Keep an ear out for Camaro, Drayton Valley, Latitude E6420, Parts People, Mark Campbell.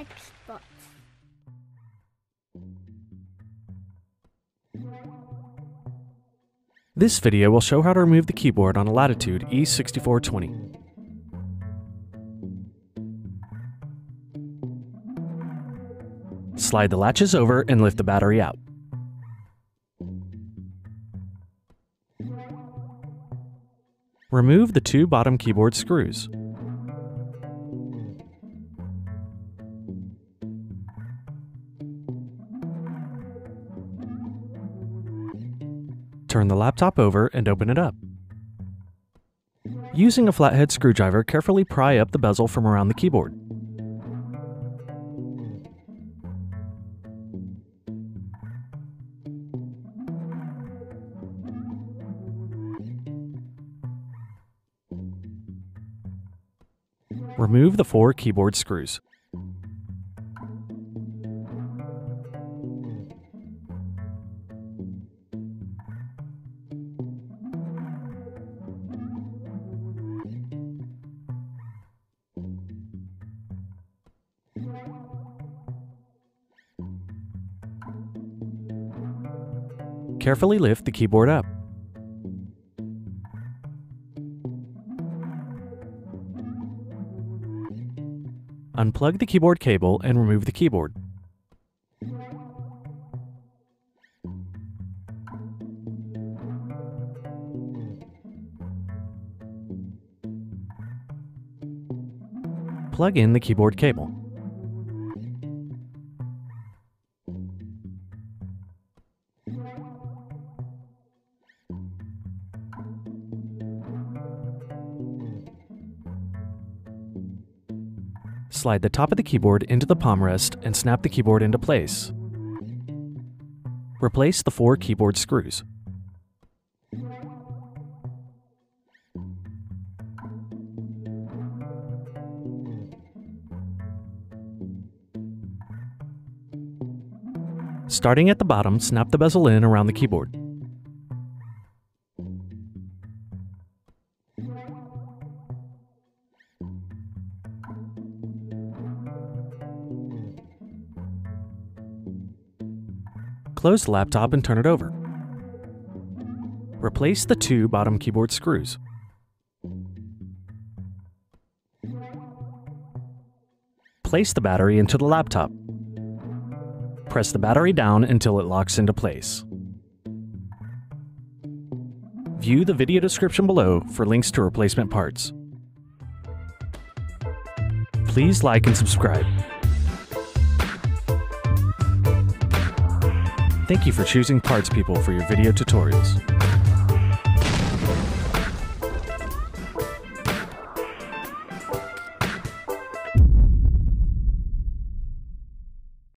Xbox. This video will show how to remove the keyboard on a Latitude E6420. Slide the latches over and lift the battery out. Remove the two bottom keyboard screws. Turn the laptop over and open it up. Using a flathead screwdriver, carefully pry up the bezel from around the keyboard. Remove the four keyboard screws. Carefully lift the keyboard up. Unplug the keyboard cable and remove the keyboard. Plug in the keyboard cable. Slide the top of the keyboard into the palm rest and snap the keyboard into place. Replace the four keyboard screws. Starting at the bottom, snap the bezel in around the keyboard. Close the laptop and turn it over. Replace the two bottom keyboard screws. Place the battery into the laptop. Press the battery down until it locks into place. View the video description below for links to replacement parts. Please like and subscribe. Thank you for choosing Parts People for your video tutorials.